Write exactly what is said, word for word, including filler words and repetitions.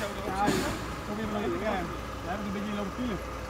Hãy subscribe cho kênh Ghiền Mì Gõ để không bỏ lỡ những video hấp dẫn.